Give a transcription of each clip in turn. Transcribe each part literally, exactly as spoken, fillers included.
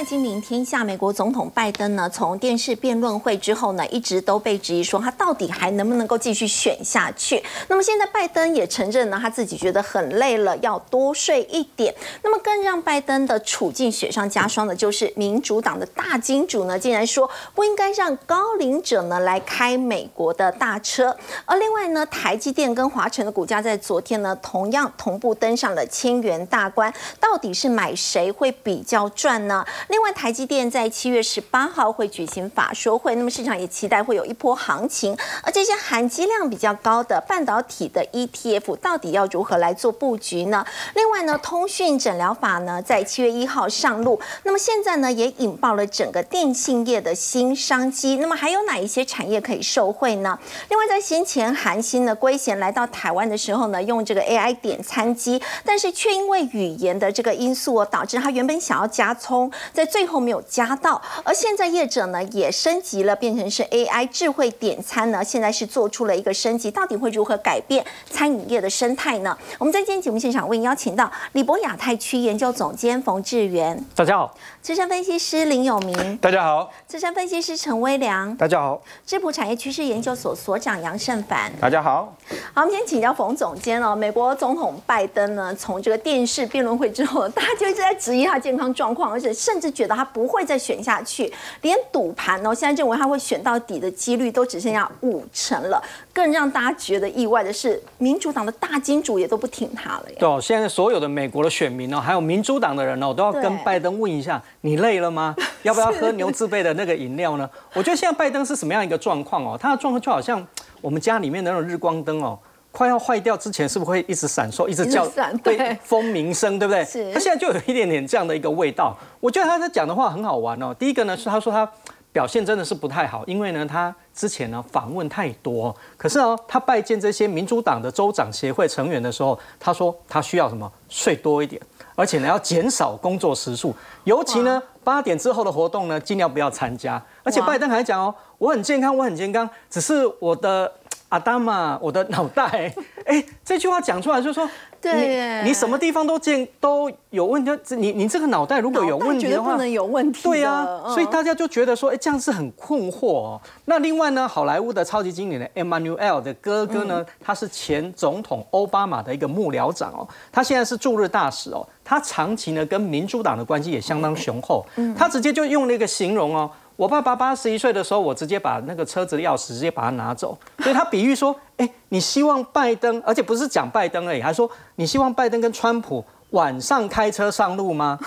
看《金陵天下》，美国总统拜登呢，从电视辩论会之后呢，一直都被质疑说他到底还能不能够继续选下去。那么现在拜登也承认呢，他自己觉得很累了，要多睡一点。那么更让拜登的处境雪上加霜的就是民主党的大金主呢，竟然说不应该让高龄者呢来开美国的大车。而另外呢，台积电跟华城的股价在昨天呢，同样同步登上了千元大关。到底是买谁会比较赚呢？ 另外，台积电在七月十八号会举行法说会，那么市场也期待会有一波行情。而这些含金量比较高的半导体的 E T F， 到底要如何来做布局呢？另外呢，通讯诊疗法呢，在七月一号上路，那么现在呢，也引爆了整个电信业的新商机。那么还有哪一些产业可以受惠呢？另外，在先前韩星呢圭贤来到台湾的时候呢，用这个 A I 点餐机，但是却因为语言的这个因素哦，导致他原本想要加葱， 在最后没有加到，而现在业者呢也升级了，变成是 A I 智慧点餐呢，现在是做出了一个升级，到底会如何改变餐饮业的生态呢？我们在今天节目现场为您邀请到里伯亚太区研究总监冯志源，大家好；资深分析师林友明，大家好；资深分析师陈威良，大家好；智普产业趋势研究所所长杨胜凡，大家好。好，我们先请教冯总监哦，美国总统拜登呢，从这个电视辩论会之后，大家就一直在质疑他健康状况，而且 甚至觉得他不会再选下去，连赌盘哦，现在认为他会选到底的几率都只剩下五成了。更让大家觉得意外的是，民主党的大金主也都不挺他了。对、哦，现在所有的美国的选民哦，还有民主党的人哦，都要跟拜登问一下：你累了吗？要不要喝牛自备的那个饮料呢？我觉得现在拜登是什么样一个状况哦？他的状况就好像我们家里面的那种日光灯哦， 快要坏掉之前，是不是会一直闪烁，一直叫，对，蜂鸣声，对不对？他现在就有一点点这样的一个味道。我觉得他在讲的话很好玩哦。第一个呢是他说他表现真的是不太好，因为呢他之前呢访问太多，可是哦他拜见这些民主党的州长协会成员的时候，他说他需要什么睡多一点，而且呢要减少工作时数，尤其呢八点之后的活动呢尽量不要参加。而且拜登还讲哦，我很健康，我很健康，只是我的 阿达玛，我的脑袋，哎、欸，这句话讲出来就是说，对你，你什么地方都见都有问题，你你这个脑袋如果有问题的话，不能有问题，对啊，嗯、所以大家就觉得说，哎、欸，这样是很困惑哦。那另外呢，好莱坞的超级经理人 Emmanuel 的哥哥呢，嗯、他是前总统奥巴马的一个幕僚长哦，他现在是驻日大使哦，他长期呢跟民主党的关系也相当雄厚，嗯、他直接就用了一个形容哦。 我爸爸八十一岁的时候，我直接把那个车子的钥匙直接把它拿走，所以他比喻说，哎、欸，你希望拜登，而且不是讲拜登而已，还说你希望拜登跟川普晚上开车上路吗？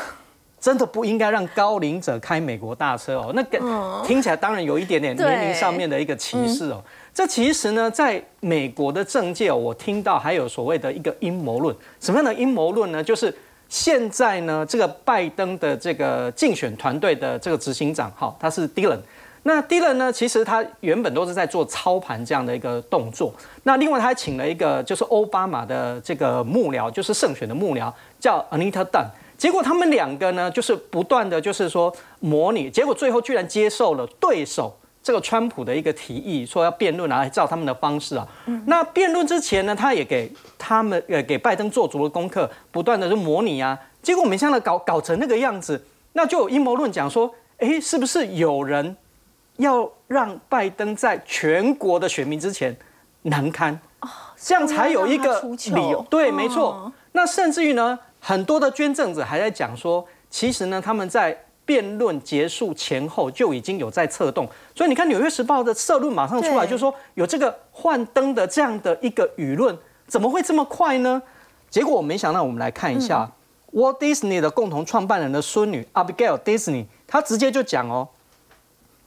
真的不应该让高龄者开美国大车哦，那个听起来当然有一点点年龄上面的一个歧视哦。 这其实呢，在美国的政界，我听到还有所谓的一个阴谋论，什么样的阴谋论呢？就是 现在呢，这个拜登的这个竞选团队的这个执行长，好，他是 Dylan。那 Dylan 呢，其实他原本都是在做操盘这样的一个动作。那另外他还请了一个就是奥巴马的这个幕僚，就是胜选的幕僚，叫 Anita Dunn。结果他们两个呢，就是不断的就是说模拟，结果最后居然接受了对手这个川普的一个提议，说要辩论啊，照他们的方式啊。嗯、那辩论之前呢，他也给 他们呃给拜登做足了功课，不断的就模拟啊，结果没想到搞搞成那个样子，那就有阴谋论讲说，哎，是不是有人要让拜登在全国的选民之前难堪，哦、这样才有一个理由？对，没错。哦、那甚至于呢，很多的捐赠者还在讲说，其实呢，他们在 辩论结束前后就已经有在策动，所以你看《纽约时报》的社论马上出来，就说有这个幻灯的这样的一个舆论，怎么会这么快呢？结果我没想到，我们来看一下 Walt Disney 的共同创办人的孙女 Abigail Disney， 她直接就讲哦，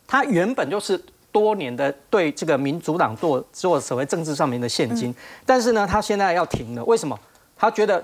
她原本就是多年的对这个民主党做做所谓政治上面的现金，但是呢，她现在要停了，为什么？她觉得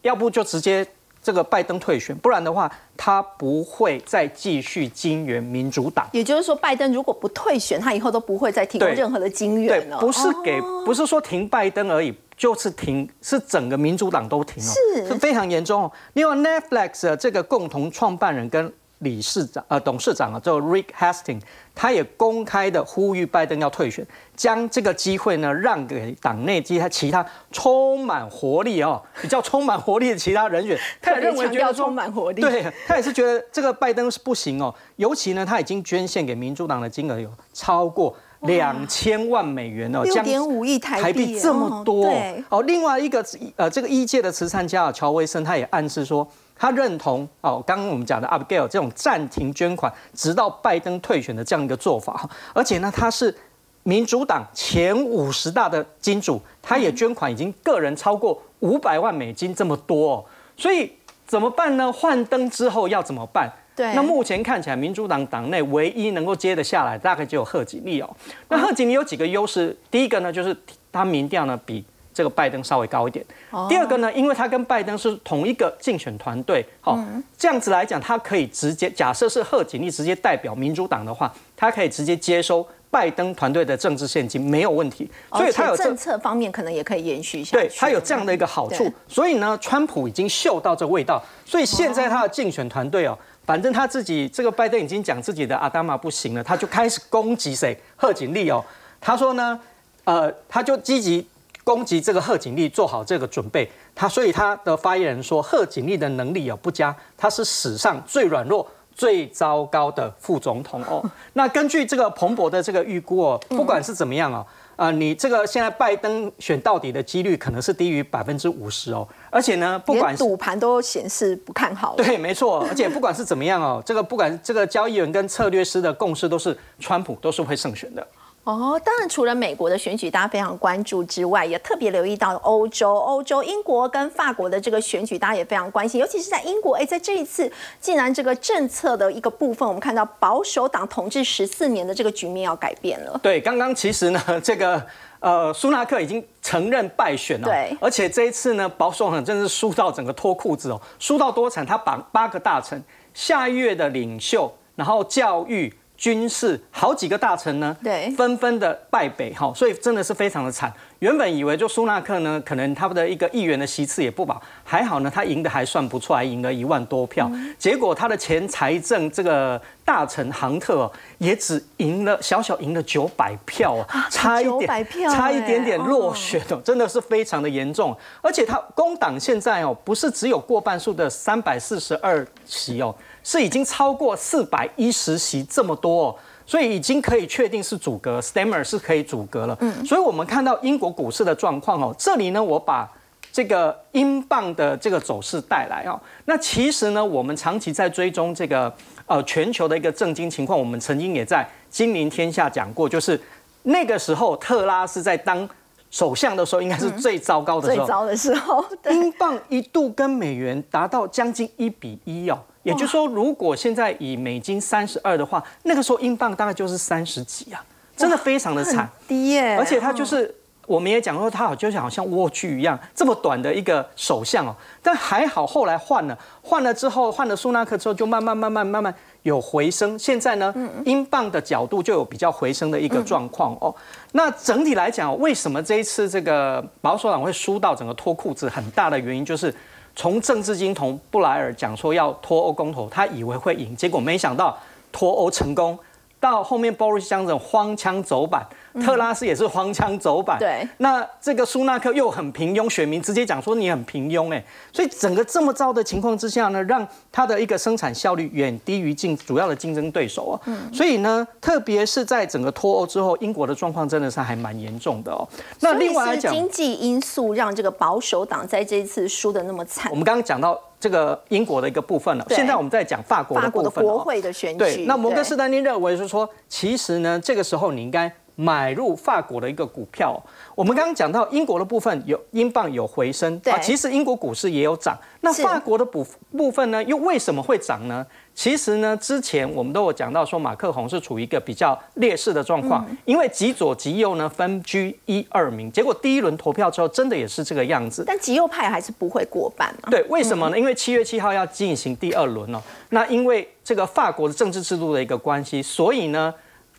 要不就直接 这个拜登退选，不然的话，他不会再继续金援民主党。也就是说，拜登如果不退选，他以后都不会再提供任何的金援了。对，不是给，哦、不是说停拜登而已，就是停，是整个民主党都停了，是非常严重哦。另外 ，Netflix 的这个共同创办人跟理事长呃董事长啊，叫 Rick Hastings， 他也公开的呼吁拜登要退选，将这个机会呢让给党内其他其他充满活力哦，比较充满活力的其他人选。他也认为觉得充满活力，对他也是觉得这个拜登是不行哦，尤其呢他已经捐献给民主党的金额有超过两千万美元哦，六点五亿台币这么多哦。另外一个呃，这个医界的慈善家乔威森，他也暗示说，他认同哦，刚刚我们讲的 Abigail 这种暂停捐款，直到拜登退选的这样一个做法。而且呢，他是民主党前五十大的金主，他也捐款已经个人超过五百万美金这么多哦。所以怎么办呢？换登之后要怎么办？那目前看起来，民主党党内唯一能够接得下来，大概只有贺锦丽哦。那贺锦丽有几个优势，第一个呢，就是他民调呢比这个拜登稍微高一点；第二个呢，因为他跟拜登是同一个竞选团队，好，这样子来讲，他可以直接假设是贺锦丽直接代表民主党的话，他可以直接接收拜登团队的政治现金，没有问题。所以他有政策方面可能也可以延续一下，对他有这样的一个好处。所以呢，川普已经嗅到这味道，所以现在他的竞选团队哦。反正他自己，这个拜登已经讲自己的阿达玛不行了，他就开始攻击谁？贺锦丽哦，他说呢，呃，他就积极攻击这个贺锦丽，做好这个准备。他所以他的发言人说，贺锦丽的能力哦不佳，他是史上最软弱、最糟糕的副总统哦。那根据这个彭博的这个预估哦，不管是怎么样哦。啊、呃，你这个现在拜登选到底的几率可能是低于百分之五十哦，而且呢，不管赌盘都显示不看好。对，没错，而且不管是怎么样哦，这个不管这个交易员跟策略师的共识都是，川普都是会胜选的。哦，当然，除了美国的选举大家非常关注之外，也特别留意到欧洲、欧洲、英国跟法国的这个选举，大家也非常关心。尤其是在英国，哎，在这一次，竟然这个政策的一个部分，我们看到保守党统治十四年的这个局面要改变了。对，刚刚其实呢，这个呃，苏纳克已经承认败选了。对，而且这一次呢，保守党真是输到整个脱裤子哦，输到多惨？他把八个大臣、下院的领袖，然后教育。军事好几个大臣呢，对，纷纷的败北哈，所以真的是非常的惨。原本以为就苏纳克呢，可能他们的一个议员的席次也不保，还好呢，他赢得还算不错，还赢了一万多票。嗯、结果他的前财政这个大臣杭特、哦、也只赢了小小赢了九百票、哦，差一点，啊、票差一点点落选哦，哦真的是非常的严重。而且他工党现在哦，不是只有过半数的三百四十二席哦。是已经超过四百一十席这么多、哦，所以已经可以确定是阻隔 ，Stammer 是可以阻隔了。嗯，所以我们看到英国股市的状况哦，这里呢我把这个英镑的这个走势带来哦。那其实呢，我们长期在追踪这个呃全球的一个政经情况，我们曾经也在《金陵天下》讲过，就是那个时候特拉是在当首相的时候应该是最糟糕的时候，嗯、最糟的时候，英镑一度跟美元达到将近一比一哦。也就是说，如果现在以美金三十二的话，那个时候英镑大概就是三十几啊，真的非常的惨，低耶。而且他就是，嗯、我们也讲说，他好就好像莴苣一样，这么短的一个首相哦。但还好后来换了，换了之后换了苏纳克之后，就慢慢慢慢慢慢有回升。现在呢，英镑的角度就有比较回升的一个状况哦。那整体来讲，为什么这一次这个保守党会输到整个脱裤子？很大的原因就是。从政治金童布莱尔讲说要脱欧公投，他以为会赢，结果没想到脱欧成功。到后面鲍里斯强森荒腔走板，特拉斯也是荒腔走板。对，那这个苏纳克又很平庸，选民直接讲说你很平庸哎。所以整个这么糟的情况之下呢，让他的一个生产效率远低于竞主要的竞争对手哦。所以呢，特别是在整个脱欧之后，英国的状况真的是还蛮严重的哦。那另外来讲，经济因素让这个保守党在这一次输得那么惨。我们刚刚讲到。这个英国的一个部分了，现在我们在讲法国的部分。法国的国会的选举。对，那摩根士丹利认为是说，其实呢，这个时候你应该买入法国的一个股票。我们刚刚讲到英国的部分有英镑有回升，啊，其实英国股市也有涨。那法国的部部分呢，又为什么会涨呢？其实呢，之前我们都有讲到说，马克宏是处于一个比较劣势的状况，因为极左极右呢分居一二名，结果第一轮投票之后，真的也是这个样子。但极右派还是不会过半嘛？对，为什么呢？因为七月七号要进行第二轮哦。那因为这个法国的政治制度的一个关系，所以呢。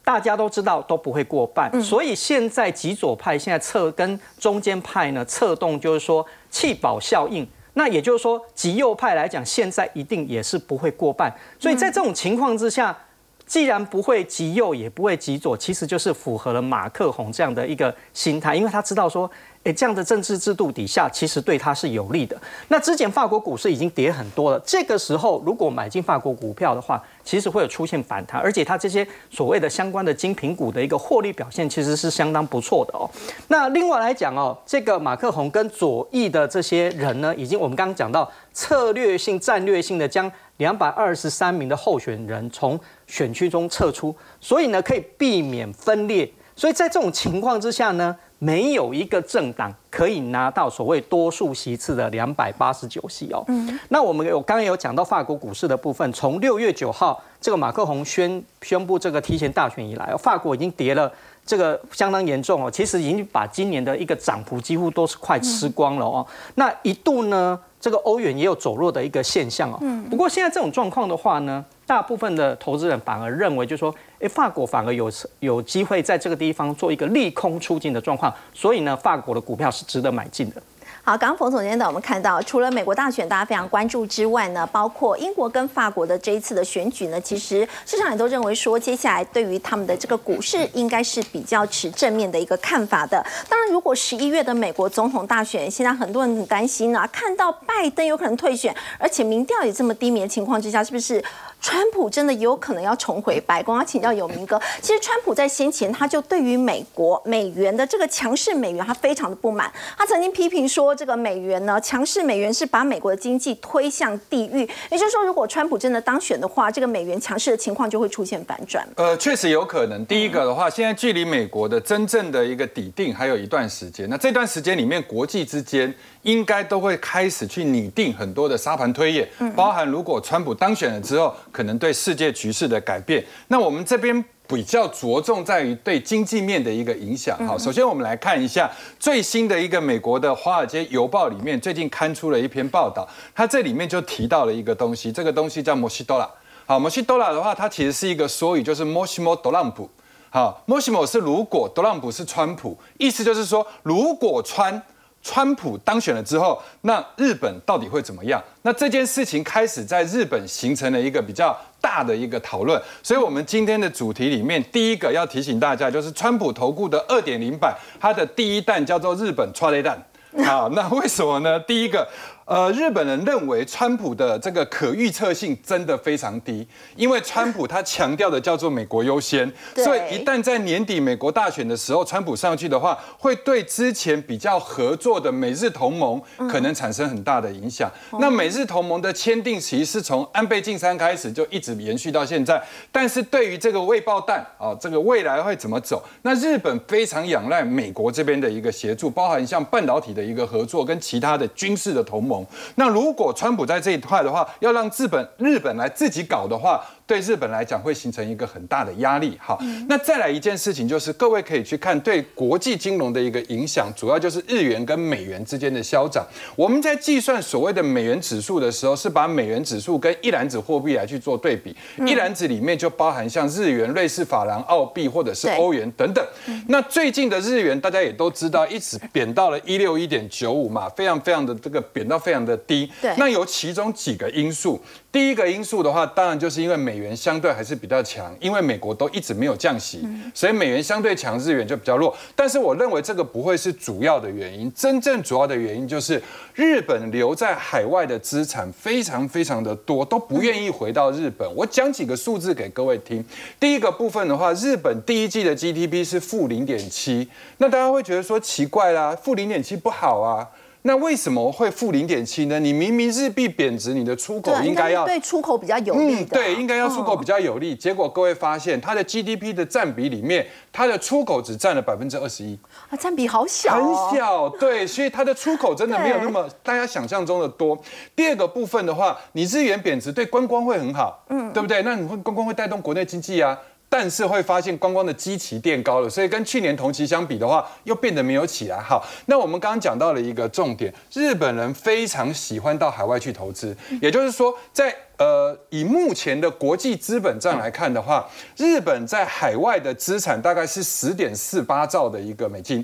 大家都知道都不会过半，所以现在极左派现在侧跟中间派呢侧动，就是说弃保效应。那也就是说，极右派来讲，现在一定也是不会过半。所以在这种情况之下，既然不会极右，也不会极左，其实就是符合了马克宏这样的一个心态，因为他知道说，哎，这样的政治制度底下，其实对他是有利的。那之前法国股市已经跌很多了，这个时候如果买进法国股票的话，其实会有出现反弹，而且它这些所谓的相关的精品股的一个获利表现，其实是相当不错的哦。那另外来讲哦，这个马克宏跟左翼的这些人呢，已经我们刚刚讲到策略性、战略性的将两百二十三名的候选人从选区中撤出，所以呢可以避免分裂。所以在这种情况之下呢，没有一个政党可以拿到所谓多数席次的两百八十九席哦。嗯，那我们有刚刚有讲到法国股市的部分，从六月九号这个马克宏宣宣布这个提前大选以来，法国已经跌了这个相当严重哦，其实已经把今年的一个涨幅几乎都是快吃光了哦。那一度呢，这个欧元也有走弱的一个现象哦。不过现在这种状况的话呢，大部分的投资人反而认为，就是说，哎，法国反而有有机会在这个地方做一个利空出尽的状况，所以呢，法国的股票是值得买进的。好，刚刚冯总监的我们看到，除了美国大选大家非常关注之外呢，包括英国跟法国的这一次的选举呢，其实市场也都认为说，接下来对于他们的这个股市应该是比较持正面的一个看法的。当然，如果十一月的美国总统大选，现在很多人很担心呢、啊，看到拜登有可能退选，而且民调也这么低迷的情况之下，是不是川普真的有可能要重回白宫？要请教有明哥，其实川普在先前他就对于美国美元的这个强势美元，他非常的不满，他曾经批评说，这个美元呢，强势美元是把美国的经济推向地狱。也就是说，如果川普真的当选的话，这个美元强势的情况就会出现反转。呃，确实有可能。第一个的话，现在距离美国的真正的一个底定还有一段时间。那这段时间里面，国际之间应该都会开始去拟定很多的沙盘推演，包含如果川普当选了之后，可能对世界局势的改变。那我们这边比较着重在于对经济面的一个影响。好，首先我们来看一下最新的一个美国的《华尔街邮报》里面最近刊出了一篇报道，它这里面就提到了一个东西，这个东西叫摩西多拉。好，摩西多拉的话，它其实是一个缩语，就是摩西莫特朗普。好，摩西莫是如果，特朗普是川普，意思就是说，如果川川普当选了之后，那日本到底会怎么样？那这件事情开始在日本形成了一个比较大的一个讨论，所以我们今天的主题里面，第一个要提醒大家就是川普投顾的二点零版，它的第一弹叫做日本催泪弹。好，那为什么呢？第一个，呃，日本人认为川普的这个可预测性真的非常低，因为川普他强调的叫做美国优先，所以一旦在年底美国大选的时候，川普上去的话，会对之前比较合作的美日同盟可能产生很大的影响。那美日同盟的签订其实是从安倍晋三开始就一直延续到现在，但是对于这个未爆弹啊，这个未来会怎么走？那日本非常仰赖美国这边的一个协助，包含像半导体的一个合作跟其他的军事的同盟。那如果川普在这一块的话，要让日本日本来自己搞的话，对日本来讲会形成一个很大的压力。好，那再来一件事情就是，各位可以去看对国际金融的一个影响，主要就是日元跟美元之间的消涨。我们在计算所谓的美元指数的时候，是把美元指数跟一篮子货币来去做对比，一篮子里面就包含像日元、瑞士法郎、澳币或者是欧元等等。那最近的日元大家也都知道，一直贬到了一六一点九五嘛，非常非常的这个贬到非常的低。那有其中几个因素。第一个因素的话，当然就是因为美元相对还是比较强，因为美国都一直没有降息，所以美元相对强，日元就比较弱。但是我认为这个不会是主要的原因，真正主要的原因就是日本留在海外的资产非常非常的多，都不愿意回到日本。我讲几个数字给各位听。第一个部分的话，日本第一季的 G D P 是负零点七，那大家会觉得说奇怪啦，负零点七不好啊。那为什么会负零点七呢？你明明日币贬值，你的出口应该要对出口比较有利的、啊。嗯，对，应该要出口比较有利。结果各位发现，它的 G D P 的占比里面，它的出口只占了百分之二十一，啊，占比好小、哦，很小。对，所以它的出口真的没有那么大家想象中的多。第二个部分的话，你日元贬值对观光会很好，嗯，对不对？那你会观光会带动国内经济啊。但是会发现观光的基期垫高了，所以跟去年同期相比的话，又变得没有起来。好，那我们刚刚讲到了一个重点，日本人非常喜欢到海外去投资，也就是说，在呃以目前的国际资本账来看的话，日本在海外的资产大概是十点四八兆的一个美金，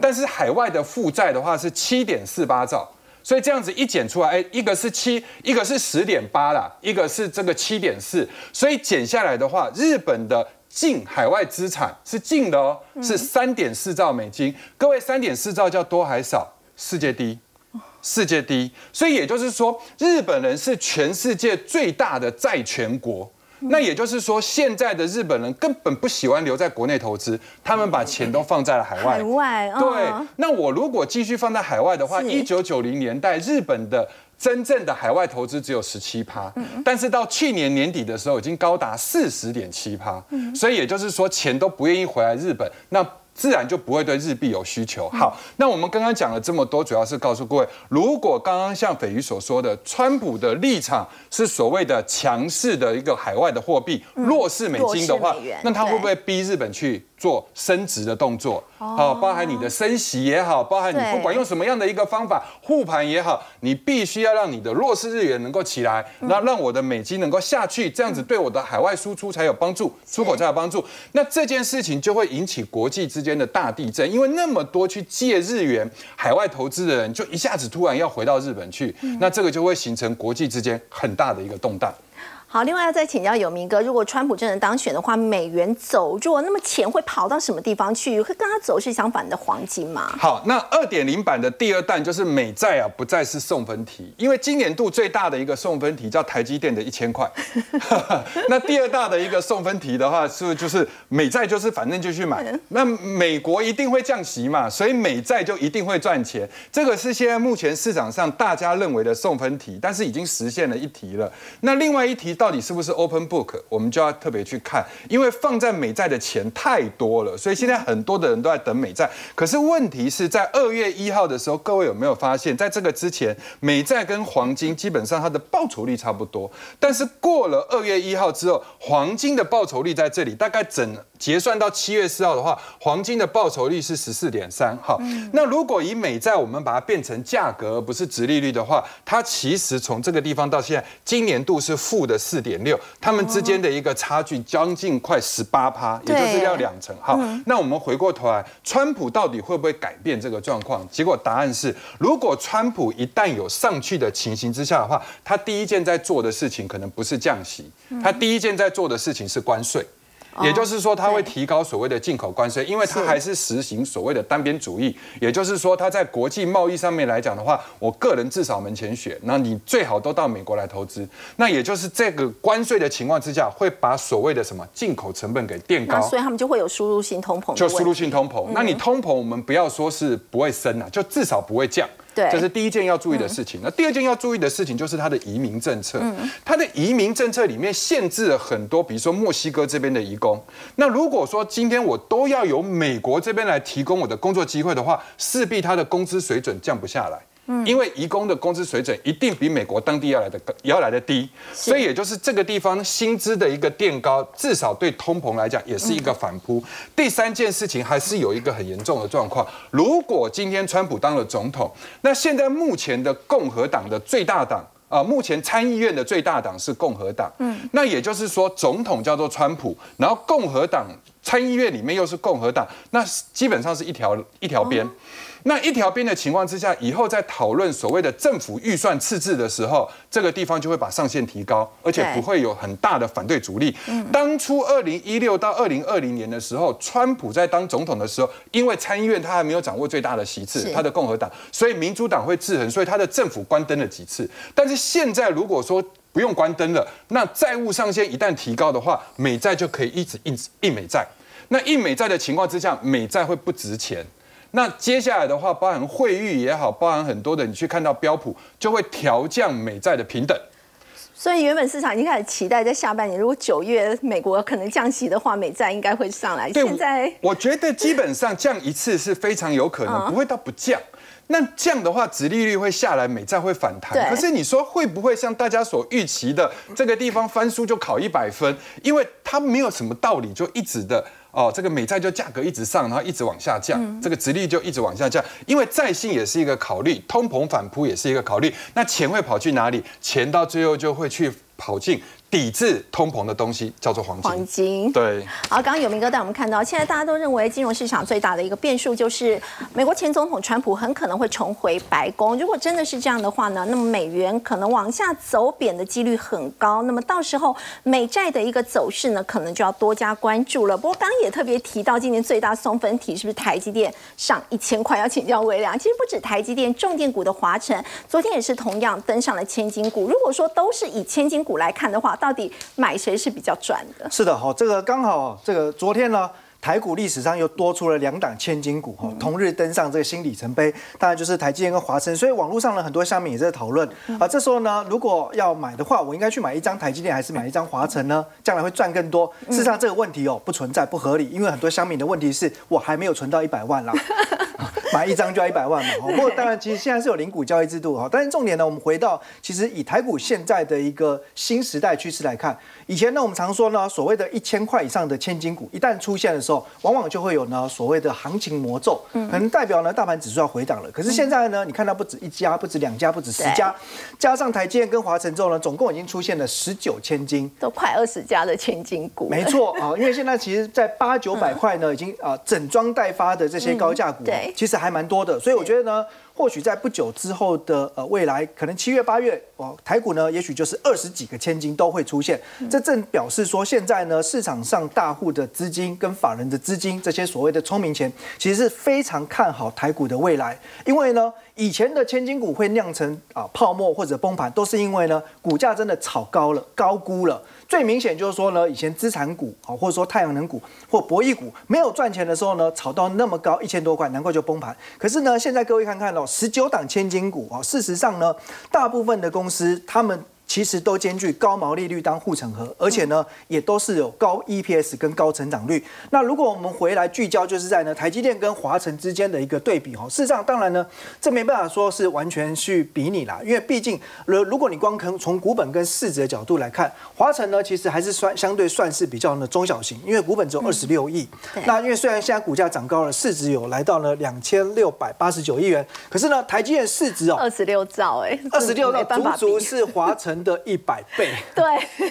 但是海外的负债的话是七点四八兆。所以这样子一减出来，哎，一个是七，一个是十点八啦，一个是这个七点四，所以减下来的话，日本的净海外资产是净的哦，是三点四兆美金。各位，三点四兆叫多还少？世界第一。世界第一，所以也就是说，日本人是全世界最大的债权国。那也就是说，现在的日本人根本不喜欢留在国内投资，他们把钱都放在了海外。海外，对。那我如果继续放在海外的话，一九九零年代日本的真正的海外投资只有十七趴，但是到去年年底的时候已经高达四十点七趴。所以也就是说，钱都不愿意回来日本。那自然就不会对日币有需求。好，那我们刚刚讲了这么多，主要是告诉各位，如果刚刚像斐瑜所说的，川普的立场是所谓的强势的一个海外的货币，弱势美金的话，那他会不会逼日本去做升值的动作？好，包含你的升息也好，包含你不管用什么样的一个方法护盘也好，你必须要让你的弱势日元能够起来，那让我的美金能够下去，这样子对我的海外输出才有帮助，出口才有帮助。那这件事情就会引起国际之间的大地震，因为那么多去借日元海外投资的人，就一下子突然要回到日本去，那这个就会形成国际之间很大的一个动荡。好，另外要再请教友明哥，如果川普真的当选的话，美元走弱，那么钱会跑到什么地方去？会跟他走势相反的黄金吗？好，那二点零版的第二弹就是美债啊，不再是送分题，因为今年度最大的一个送分题叫台积电的一千块，那第二大的一个送分题的话，是不是就是美债就是反正就去买？那美国一定会降息嘛，所以美债就一定会赚钱，这个是现在目前市场上大家认为的送分题，但是已经实现了一题了。那另外一题。到底是不是 open book， 我们就要特别去看，因为放在美债的钱太多了，所以现在很多的人都在等美债。可是问题是在二月一号的时候，各位有没有发现，在这个之前，美债跟黄金基本上它的报酬率差不多，但是过了二月一号之后，黄金的报酬率在这里大概整结算到七月四号的话，黄金的报酬率是十四点三。好，那如果以美债我们把它变成价格而不是殖利率的话，它其实从这个地方到现在，今年度是负的。四点六，他们之间的一个差距将近快十八趴，也就是要两成。好，那我们回过头来，川普到底会不会改变这个状况？结果答案是，如果川普一旦有上去的情形之下的话，他第一件在做的事情可能不是降息，他第一件在做的事情是关税。也就是说，他会提高所谓的进口关税，因为他还是实行所谓的单边主义。也就是说，他在国际贸易上面来讲的话，我个人至少门前雪，那你最好都到美国来投资。那也就是这个关税的情况之下，会把所谓的什么进口成本给垫高，所以他们就会有输入性通膨。就输入性通膨，那你通膨我们不要说是不会升啊，就至少不会降。这是第一件要注意的事情。那第二件要注意的事情就是它的移民政策。它的移民政策里面限制了很多，比如说墨西哥这边的移工。那如果说今天我都要由美国这边来提供我的工作机会的话，势必它的工资水准降不下来。因为移工的工资水准一定比美国当地要来的要来的低，所以也就是这个地方薪资的一个垫高，至少对通膨来讲也是一个反扑。第三件事情还是有一个很严重的状况，如果今天川普当了总统，那现在目前的共和党的最大党。啊，目前参议院的最大党是共和党，嗯，那也就是说，总统叫做川普，然后共和党参议院里面又是共和党，那基本上是一条一条边。那一条边的情况之下，以后在讨论所谓的政府预算赤字的时候，这个地方就会把上限提高，而且不会有很大的反对阻力。当初二零一六到二零二零年的时候，川普在当总统的时候，因为参议院他还没有掌握最大的席次，他的共和党，所以民主党会制衡，所以他的政府关灯了几次，但是。现在如果说不用关灯了，那债务上限一旦提高的话，美债就可以一直印印美债。那印美债的情况之下，美债会不值钱。那接下来的话，包含汇率也好，包含很多的，你去看到标普就会调降美债的平等。所以原本市场已经开始期待，在下半年如果九月美国可能降息的话，美债应该会上来。现在我觉得基本上降一次是非常有可能，不会到不降。那这样的话，殖利率会下来，美债会反弹。可是你说会不会像大家所预期的，这个地方翻书就考一百分？因为它没有什么道理，就一直的哦，这个美债就价格一直上，然后一直往下降，这个殖利率就一直往下降。因为债信也是一个考虑，通膨反扑也是一个考虑。那钱会跑去哪里？钱到最后就会去跑进抵制通膨的东西叫做黄金。黄金，对。好，刚刚有明哥带我们看到，现在大家都认为金融市场最大的一个变数就是美国前总统川普很可能会重回白宫。如果真的是这样的话呢，那么美元可能往下走贬的几率很高。那么到时候美债的一个走势呢，可能就要多加关注了。不过刚刚也特别提到，今年最大送分题是不是台积电上一千块？要请教微良。其实不止台积电，重电股的华城昨天也是同样登上了千金股。如果说都是以千金股来看的话，到底买谁是比较赚的？是的，哈，这个刚好，这个昨天呢，台股历史上又多出了两档千金股，哈，同日登上这个新里程碑，当然就是台积电跟华城。所以网络上呢，很多乡民也在讨论啊，这时候呢，如果要买的话，我应该去买一张台积电还是买一张华城呢？将来会赚更多。事实上，这个问题哦不存在，不合理，因为很多乡民的问题是我还没有存到一百万啦。买一张就要一百万嘛，不过当然，其实现在是有零股交易制度哈。但是重点呢，我们回到其实以台股现在的一个新时代趋势来看，以前呢我们常说呢，所谓的一千块以上的千金股，一旦出现的时候，往往就会有呢所谓的行情魔咒，可能代表呢大盘指数要回档了。可是现在呢，你看到不止一家，不止两家，不止十家，加上台积电跟华城之后呢，总共已经出现了十九千金，都快二十家的千金股。没错啊，因为现在其实，在八九百块呢，已经啊整装待发的这些高价股，其实还蛮多的，所以我觉得呢，或许在不久之后的呃未来，可能七月八月哦，台股呢，也许就是二十几个千金都会出现。这正表示说，现在呢，市场上大户的资金跟法人的资金，这些所谓的聪明钱，其实是非常看好台股的未来。因为呢，以前的千金股会酿成啊泡沫或者崩盘，都是因为呢，股价真的炒高了，高估了。最明显就是说呢，以前资产股啊，或者说太阳能股或博弈股没有赚钱的时候呢，炒到那么高一千多块，难怪就崩盘。可是呢，现在各位看看哦，十九档千金股啊，事实上呢，大部分的公司他们其实都兼具高毛利率当护城河，而且呢，也都是有高 E P S 跟高成长率。那如果我们回来聚焦，就是在呢台积电跟华城之间的一个对比哈。事实上，当然呢，这没办法说是完全去比拟啦，因为毕竟，如果你光从从股本跟市值的角度来看，华城呢其实还是算相对算是比较呢中小型，因为股本只有二十六亿。那因为虽然现在股价涨高了，市值有来到了两千六百八十九亿元，可是呢，台积电市值哦二十六兆哎，二十六兆足足是华城的一百倍，对，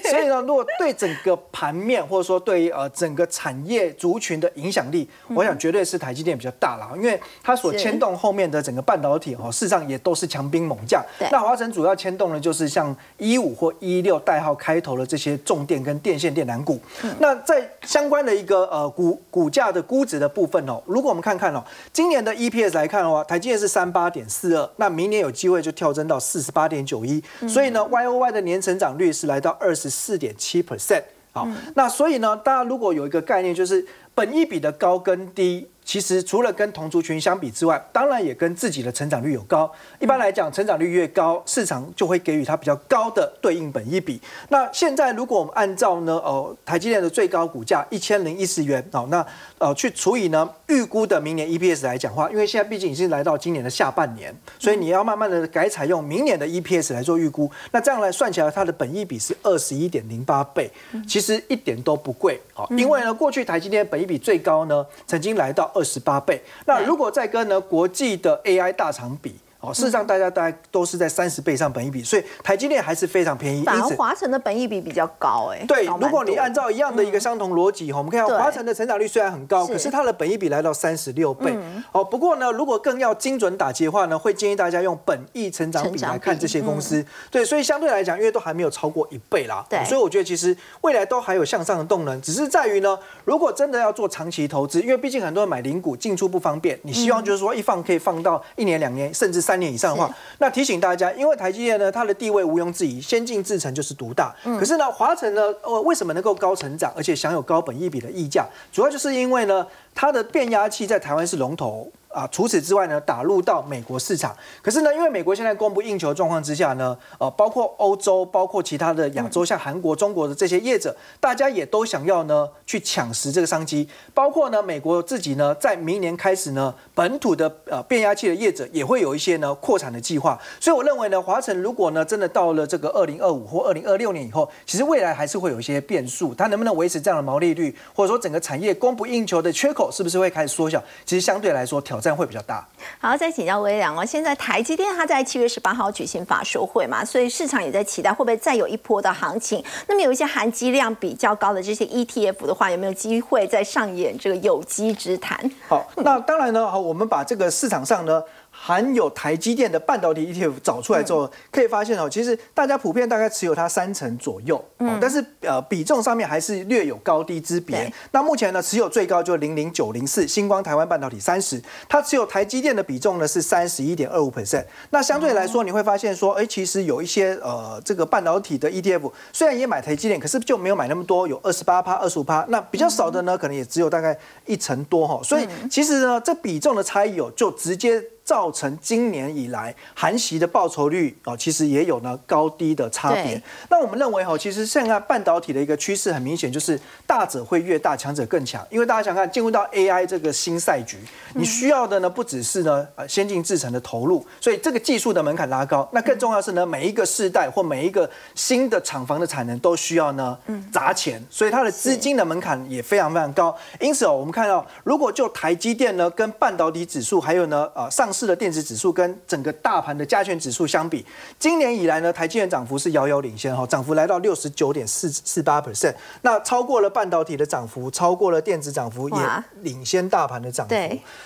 所以呢，如果对整个盘面或者说对呃整个产业族群的影响力，我想绝对是台积电比较大啦，因为它所牵动后面的整个半导体哦，事实上也都是强兵猛将。那华城主要牵动的就是像一五或一六代号开头的这些重电跟电线电缆股。那在相关的一个呃股股价的估值的部分哦，如果我们看看哦，今年的 E P S 来看的话，台积电是三八点四二，那明年有机会就跳增到四十八点九一，所以呢 Y O。外的年成长率是来到二十四点七 percent， 好，那所以呢，大家如果有一个概念，就是本益比的高跟低，其实除了跟同族群相比之外，当然也跟自己的成长率有高。一般来讲，成长率越高，市场就会给予它比较高的对应本益比。那现在如果我们按照呢，哦，台积电的最高股价一千零一十元，哦，那呃去除以呢预估的明年 E P S 来讲话，因为现在毕竟已经来到今年的下半年，所以你要慢慢的改采用明年的 E P S 来做预估。那这样来算起来，它的本益比是二十一点零八倍，其实一点都不贵，好，因为呢过去台积电本益比最高呢，曾经来到二十八倍。那如果再跟呢国际的 A I 大厂比，哦，事实上大家大概都是在三十倍上本益比，所以台积电还是非常便宜。反而华城的本益比比较高，哎，对。如果你按照一样的一个相同逻辑，我们看到华城的成长率虽然很高，可是它的本益比来到三十六倍。哦，不过呢，如果更要精准打击的话呢，会建议大家用本益成长比来看这些公司。对，所以相对来讲，因为都还没有超过一倍啦，所以我觉得其实未来都还有向上的动能，只是在于呢，如果真的要做长期投资，因为毕竟很多人买零股进出不方便，你希望就是说一放可以放到一年、两年，甚至三。三年以上的话，那提醒大家，因为台积电呢，它的地位毋庸置疑，先进制程就是独大。可是呢，华城呢，呃，为什么能够高成长，而且享有高本益比的溢价，主要就是因为呢，它的变压器在台湾是龙头。啊，除此之外呢，打入到美国市场。可是呢，因为美国现在供不应求的状况之下呢，呃，包括欧洲、包括其他的亚洲，像韩国、中国的这些业者，大家也都想要呢去抢食这个商机。包括呢，美国自己呢，在明年开始呢，本土的呃变压器的业者也会有一些呢扩产的计划。所以我认为呢，华城如果呢真的到了这个二零二五或二零二六年以后，其实未来还是会有一些变数，它能不能维持这样的毛利率，或者说整个产业供不应求的缺口是不是会开始缩小？其实相对来说挑。战会比较大。好，再请教威良哦，现在台积电它在七月十八号举行法说会嘛，所以市场也在期待会不会再有一波的行情。那么有一些含积量比较高的这些 E T F 的话，有没有机会再上演这个有机之谈？好，那当然呢，我们把这个市场上呢。 含有台积电的半导体 E T F 找出来之后，可以发现哦，其实大家普遍大概持有它三成左右，但是呃比重上面还是略有高低之别。那目前呢，持有最高就零零九零四星光台湾半导体三十，它持有台积电的比重呢是三十一点二五 percent。那相对来说，你会发现说，哎，其实有一些呃这个半导体的 E T F 虽然也买台积电，可是就没有买那么多，有二十八趴、二十五趴。那比较少的呢，可能也只有大概一成多哈。所以其实呢，这比重的差异哦，就直接。 造成今年以来含息的报酬率啊，其实也有呢高低的差别。那我们认为哈，其实现在半导体的一个趋势很明显，就是大者会越大，强者更强。因为大家想看进入到 A I 这个新赛局，你需要的呢不只是呢呃先进制程的投入，所以这个技术的门槛拉高。那更重要是呢，每一个世代或每一个新的厂房的产能都需要呢砸钱，所以它的资金的门槛也非常非常高。因此哦，我们看到如果就台积电呢跟半导体指数还有呢啊上市。 的电子指数跟整个大盘的加权指数相比，今年以来呢，台积电涨幅是遥遥领先哈，涨幅来到六十九点四四八 percent， 那超过了半导体的涨幅，超过了电子涨幅，也领先大盘的涨幅。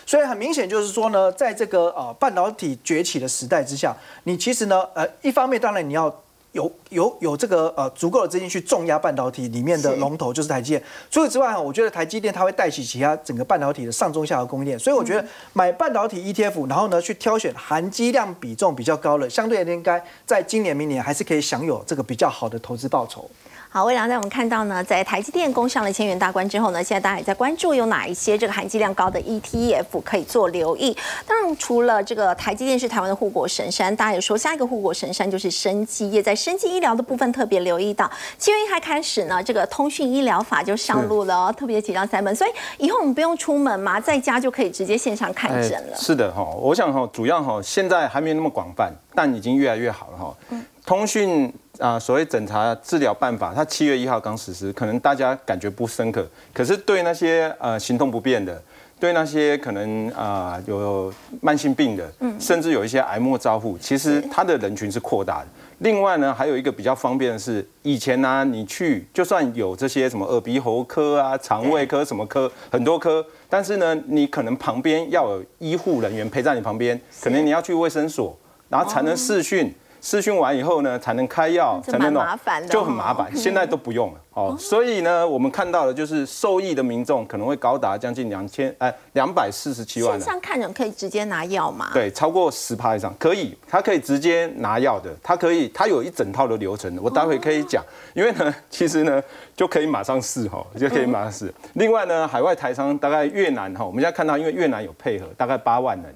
所以很明显就是说呢，在这个呃半导体崛起的时代之下，你其实呢，呃，一方面当然你要。 有有有这个呃足够的资金去重压半导体里面的龙头就是台积电。除此之外哈，我觉得台积电它会带起其他整个半导体的上中下游供应链。所以我觉得买半导体 E T F， 然后呢去挑选含积量比重比较高的，相对应该在今年明年还是可以享有这个比较好的投资报酬。 好，未来在我们看到呢，在台积电攻上了千元大关之后呢，现在大家也在关注有哪一些这个含积量高的 E T F 可以做留意。当然，除了这个台积电是台湾的护国神山，大家也说下一个护国神山就是生技业，在生技医疗的部分特别留意到。七月一号开始呢，这个通讯医疗法就上路了哦，特别提到三本，所以以后我们不用出门嘛，在家就可以直接线上看诊了。是的哈，我想哈，主要哈现在还没有那么广泛，但已经越来越好了哈。嗯，通讯。 啊，所谓诊查治疗办法，它七月一号刚实施，可能大家感觉不深刻，可是对那些呃行动不便的，对那些可能啊、呃、有慢性病的，甚至有一些癌末照护，其实它的人群是扩大的。另外呢，还有一个比较方便的是，以前呢、啊、你去就算有这些什么耳鼻喉科啊、肠胃科什么科很多科，但是呢你可能旁边要有医护人员陪在你旁边，可能你要去卫生所，然后才能视讯。 试训完以后呢，才能开药，才能弄，就很麻烦。现在都不用了哦，所以呢，我们看到的就是受益的民众可能会高达将近两千哎两百四十七万人。线上看诊可以直接拿药吗？对，超过十趴以上可以，他可以直接拿药的，他可以，他有一整套的流程，我待会可以讲。因为呢，其实呢就可以马上试哈，就可以马上试。另外呢，海外台商大概越南哈，我们现在看到因为越南有配合，大概八万人。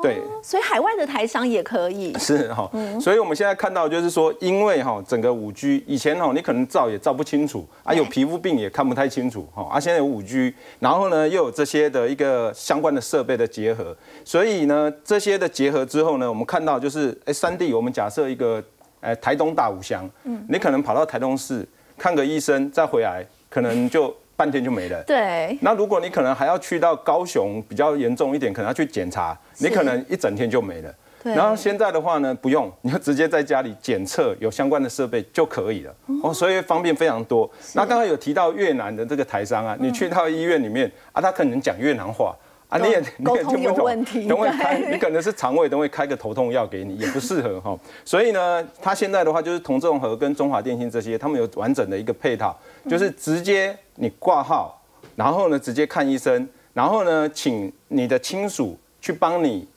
对，所以海外的台商也可以是哈，所以我们现在看到就是说，因为哈整个五 G 以前哈你可能照也照不清楚啊，有皮肤病也看不太清楚哈，啊现在有五 G， 然后呢又有这些的一个相关的设备的结合，所以呢这些的结合之后呢，我们看到就是哎三 D， 我们假设一个哎台东大武乡，你可能跑到台东市看个医生再回来，可能就。 半天就没了。对。那如果你可能还要去到高雄，比较严重一点，可能要去检查，你可能一整天就没了。对。然后现在的话呢，不用，你就直接在家里检测，有相关的设备就可以了。哦，所以方便非常多。那刚刚有提到越南的这个台商啊，你去到医院里面啊，他可能讲越南话啊，你也你也听不懂，等会开，你可能是肠胃，等会开个头痛药给你，也不适合哈。所以呢，他现在的话就是同众和跟中华电信这些，他们有完整的一个配套，就是直接。 你挂号，然后呢，直接看医生，然后呢，请你的亲属去帮你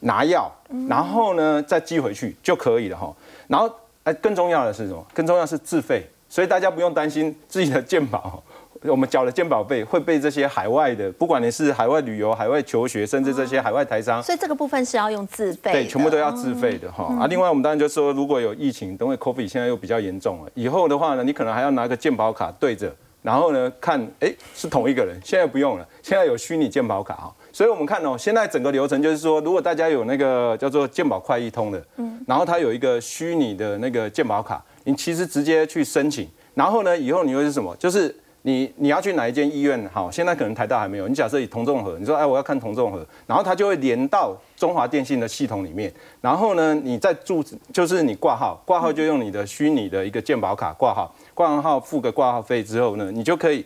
拿药，然后呢，再寄回去就可以了哈。然后，哎，更重要的是什么？更重要的是自费，所以大家不用担心自己的健保，我们缴的健保费会被这些海外的，不管你是海外旅游、海外求学，甚至这些海外台商，所以这个部分是要用自费，对，全部都要自费的哈。啊，另外我们当然就说，如果有疫情，等会 COVID 现在又比较严重了，以后的话呢，你可能还要拿个健保卡对着。 然后呢，看，哎，是同一个人。现在不用了，现在有虚拟健保卡哈。所以我们看哦，现在整个流程就是说，如果大家有那个叫做健保快易通的，嗯，然后它有一个虚拟的那个健保卡，你其实直接去申请。然后呢，以后你会是什么？就是你你要去哪一间医院？好，现在可能台大还没有。你假设以同众和，你说哎我要看同众和，然后它就会连到中华电信的系统里面。然后呢，你再注就是你挂号，挂号就用你的虚拟的一个健保卡挂号，挂完号付个挂号费之后呢，你就可以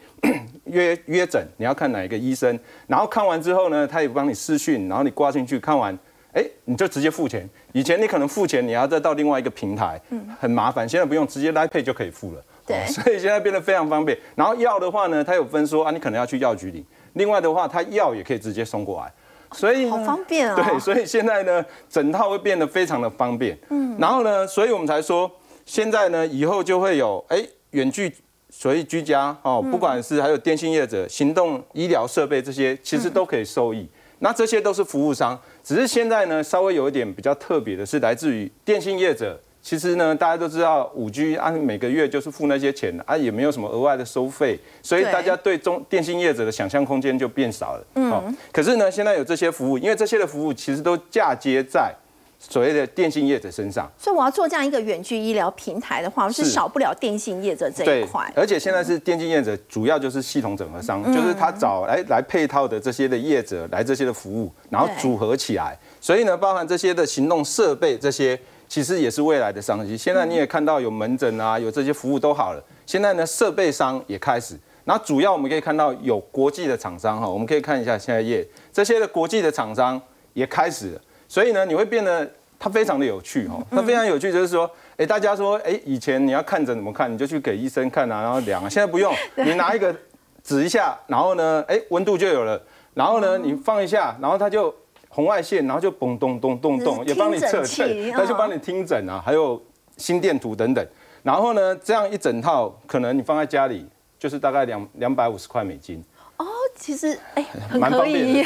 约约诊，你要看哪一个医生。然后看完之后呢，他也帮你视讯，然后你挂进去看完，哎，你就直接付钱。以前你可能付钱，你要再到另外一个平台，很麻烦。现在不用，直接 Line Pay 就可以付了。对，所以现在变得非常方便。然后药的话呢，它有分说啊，你可能要去药局领。另外的话，它药也可以直接送过来，所以好方便啊。对，所以现在呢，整套会变得非常的方便。嗯，然后呢，所以我们才说，现在呢，以后就会有哎远距，所以居家哦，不管是还有电信业者、行动医疗设备这些，其实都可以受益。那这些都是服务商，只是现在呢，稍微有一点比较特别的是，来自于电信业者。其实呢，大家都知道五 G 啊，每个月就是付那些钱啊，也没有什么额外的收费，所以大家对中电信业者的想象空间就变少了。嗯，可是呢，现在有这些服务，因为这些的服务其实都嫁接在所谓的电信业者身上，所以我要做这样一个远距医疗平台的话，是少不了电信业者这一块。而且现在是电信业者，主要就是系统整合商，就是他找来来配套的这些的业者来这些的服务，然后组合起来。所以呢，包含这些的行动设备这些。其实也是未来的商机。现在你也看到有门诊啊，有这些服务都好了。现在呢，设备商也开始。那主要我们可以看到有国际的厂商哈，我们可以看一下现在页这些的国际的厂商也开始了。所以呢，你会变得它非常的有趣哈。它非常有趣就是说，哎，大家说，哎，以前你要看诊怎么看，你就去给医生看啊，然后量啊。现在不用，你拿一个指一下，然后呢，哎，温度就有了。然后呢，你放一下，然后它就。红外线，然后就嘣咚咚咚咚，也帮你测诊，他就帮你听诊啊，还有心电图等等。然后呢，这样一整套，可能你放在家里就是大概两两百五十块美金。哦，其实哎，很可以，因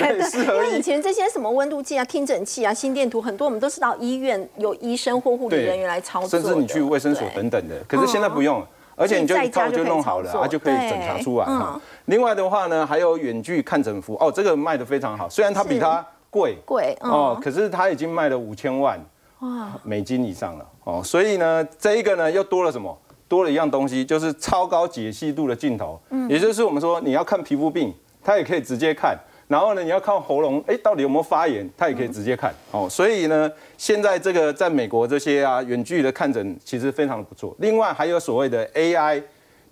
为以前这些什么温度计啊、听诊器啊、心电图，很多我们都是到医院有医生或护理人员来操作，甚至你去卫生所等等的。可是现在不用了。而且你就一套就弄好了，它就可以诊查出来。另外的话呢，还有远距看诊服哦，这个卖的非常好，虽然它比它。贵贵哦，可是它已经卖了五千万美金以上了哦，所以呢，这一个呢又多了什么？多了一样东西，就是超高解析度的镜头，也就是我们说你要看皮肤病，它也可以直接看；然后呢，你要看喉咙，哎，到底有没有发炎，它也可以直接看哦。所以呢，现在这个在美国这些啊远距的看诊其实非常的不错。另外还有所谓的 A I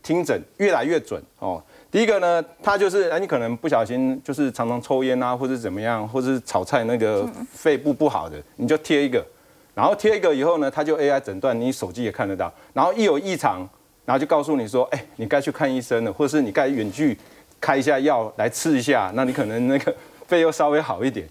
听诊越来越准哦。第一个呢，它就是哎，你可能不小心就是常常抽烟啊，或者怎么样，或者是炒菜那个肺部不好的，你就贴一个，然后贴一个以后呢，它就 A I 诊断，你手机也看得到，然后一有异常，然后就告诉你说，哎，你该去看医生了，或者是你该远距开一下药来吃一下，那你可能那个肺又稍微好一点。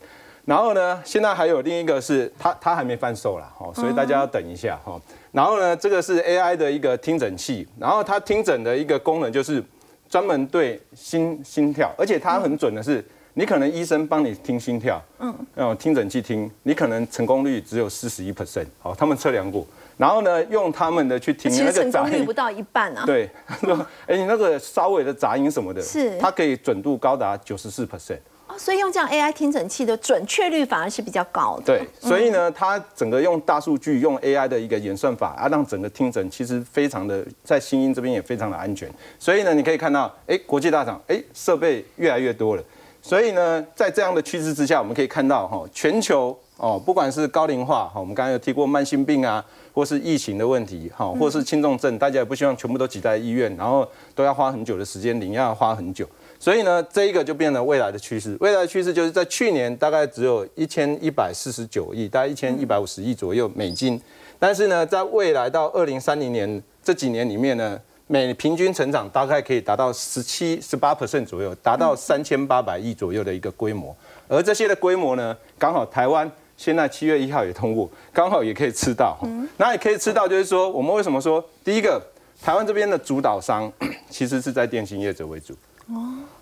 然后呢，现在还有另一个是它它还没贩售啦，哦，所以大家要等一下哈。然后呢，这个是 A I 的一个听诊器，然后它听诊的一个功能就是。专门对心心跳，而且它很准的是，你可能医生帮你听心跳，嗯，用听诊器听，你可能成功率只有四十一 percent， 好，他们测量过，然后呢，用他们的去听那个杂音，其实成功率不到一半啊。对，说，哎，你那个稍微的杂音什么的，是，它可以准度高达九十四 percent。哦，所以用这样 A I 听诊器的准确率反而是比较高的。对，所以呢，它整个用大数据、用 A I 的一个演算法啊，让整个听诊其实非常的在新音这边也非常的安全。所以呢，你可以看到，哎，国际大厂，哎，设备越来越多了。所以呢，在这样的趋势之下，我们可以看到哈，全球哦，不管是高龄化哈，我们刚才有提过慢性病啊，或是疫情的问题哈，或是轻重症，大家也不希望全部都挤在医院，然后都要花很久的时间，领药花很久。所以呢，这一个就变成未来的趋势。未来的趋势就是在去年大概只有一千一百四十九亿，大概一千一百五十亿左右美金。但是呢，在未来到二零三零年这几年里面呢，每平均成长大概可以达到十七、十八 percent 左右，达到三千八百亿左右的一个规模。而这些的规模呢，刚好台湾现在七月一号也通过，刚好也可以吃到。那也可以吃到，就是说我们为什么说第一个，台湾这边的主导商其实是在电信业者为主。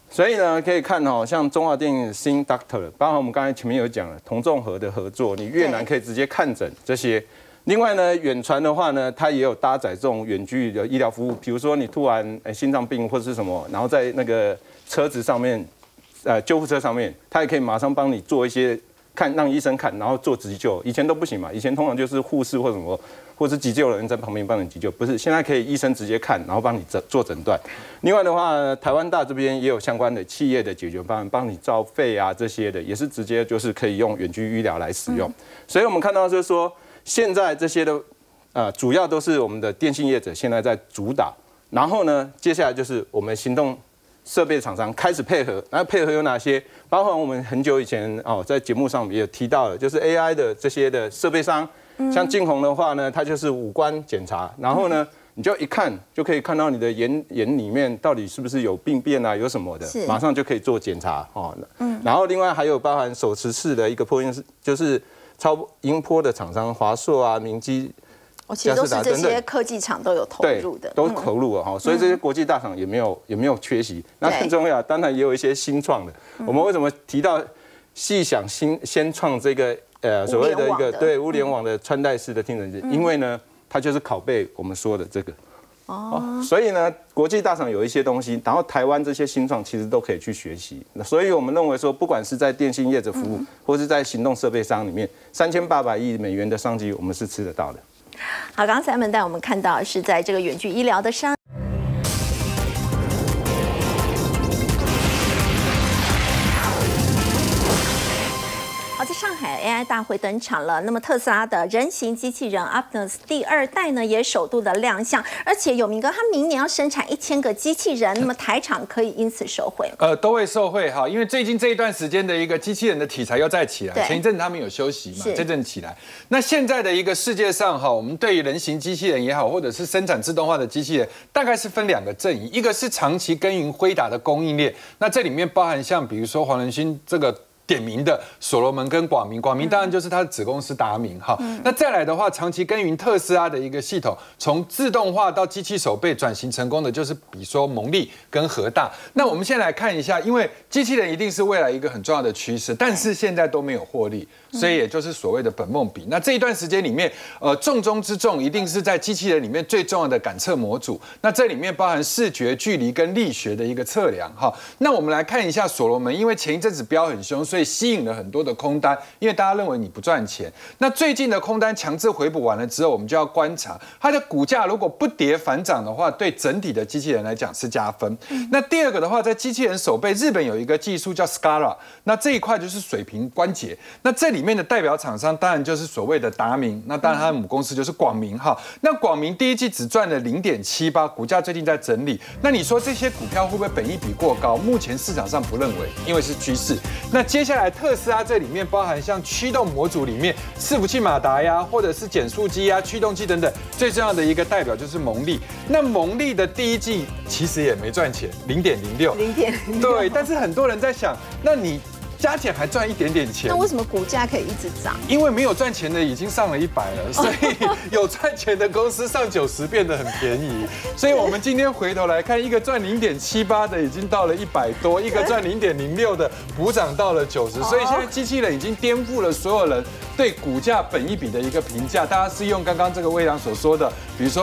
所以呢，可以看哦，像中华电信新 Doctor， 包括我们刚才前面有讲了同众和的合作，你越南可以直接看诊这些。另外呢，远传的话呢，它也有搭载这种远距的医疗服务，比如说你突然哎心脏病或是什么，然后在那个车子上面，呃救护车上面，它也可以马上帮你做一些看让医生看，然后做急救。以前都不行嘛，以前通常就是护士或什么，或是急救人员在旁边帮你急救，不是现在可以医生直接看，然后帮你做诊断。另外的话，台湾大这边也有相关的企业的解决方案，帮你照肺啊这些的，也是直接就是可以用远距医疗来使用。嗯、所以我们看到就是说，现在这些的呃主要都是我们的电信业者现在在主打，然后呢，接下来就是我们行动。 设备厂商开始配合，那配合有哪些？包括我们很久以前哦，在节目上也有提到了，就是 A I 的这些的设备商，像镜红的话呢，它就是五官检查，然后呢，你就一看就可以看到你的眼眼里面到底是不是有病变啊，有什么的，马上就可以做检查哦。嗯，然后另外还有包含手持式的一个波音，就是超音波的厂商，华硕啊、明基。 其实都是这些科技厂都有投入的，都投入了哈，所以这些国际大厂也没有也没有缺席。那更重要，当然也有一些新创的。我们为什么提到细想新先创这个呃所谓的一个对物联网的穿戴式的听诊器？因为呢，它就是拷贝我们说的这个哦，所以呢，国际大厂有一些东西，然后台湾这些新创其实都可以去学习。所以我们认为说，不管是在电信业者服务，或是在行动设备商里面，三千八百亿美元的商机，我们是吃得到的。 好，刚才Simon带我们看到是在这个远距医疗的商。好，在上海 A I 大会登场了。那么特斯拉的人形机器人 Optimus 第二代呢，也首度的亮相，而且有明哥，他明年要生产一千个机器人，那么台厂可以因此受惠吗？呃，都会受惠哈，因为最近这一段时间的一个机器人的题材又再起来，前一阵他们有休息嘛，这阵起来。那现在的一个世界上哈，我们对于人形机器人也好，或者是生产自动化的机器人，大概是分两个阵营，一个是长期耕耘辉达的供应链，那这里面包含像比如说黄仁勋这个。 点名的所罗门跟广明，广明当然就是他的子公司达明哈。那再来的话，长期耕耘特斯拉的一个系统，从自动化到机器手背转型成功的，就是比如说蒙利跟和大。那我们先来看一下，因为机器人一定是未来一个很重要的趋势，但是现在都没有获利，所以也就是所谓的本梦比。那这一段时间里面，呃，重中之重一定是在机器人里面最重要的感测模组。那这里面包含视觉、距离跟力学的一个测量哈。那我们来看一下所罗门，因为前一阵子飙很凶，所以 吸引了很多的空单，因为大家认为你不赚钱。那最近的空单强制回补完了之后，我们就要观察它的股价，如果不跌反涨的话，对整体的机器人来讲是加分。那第二个的话，在机器人手背，日本有一个技术叫 SCARA， 那这一块就是水平关节。那这里面的代表厂商当然就是所谓的达明，那当然它的母公司就是广明哈。那广明第一季只赚了零点七八，股价最近在整理。那你说这些股票会不会本益比过高？目前市场上不认为，因为是趋势。那接下来 接下来，特斯拉这里面包含像驱动模组里面伺服器马达呀，或者是减速机呀、驱动机等等，最重要的一个代表就是蒙利。那蒙利的第一季其实也没赚钱，零点零六，零点零六。对，但是很多人在想，那你加起来还赚一点点钱，那为什么股价可以一直涨？因为没有赚钱的已经上了一百了，所以有赚钱的公司上九十变得很便宜。所以我们今天回头来看，一个赚零点七八的已经到了一百多，一个赚零点零六的补涨到了九十，所以现在机器人已经颠覆了所有人对股价本益比的一个评价。大家是用刚刚这个魏良所说的，比如说。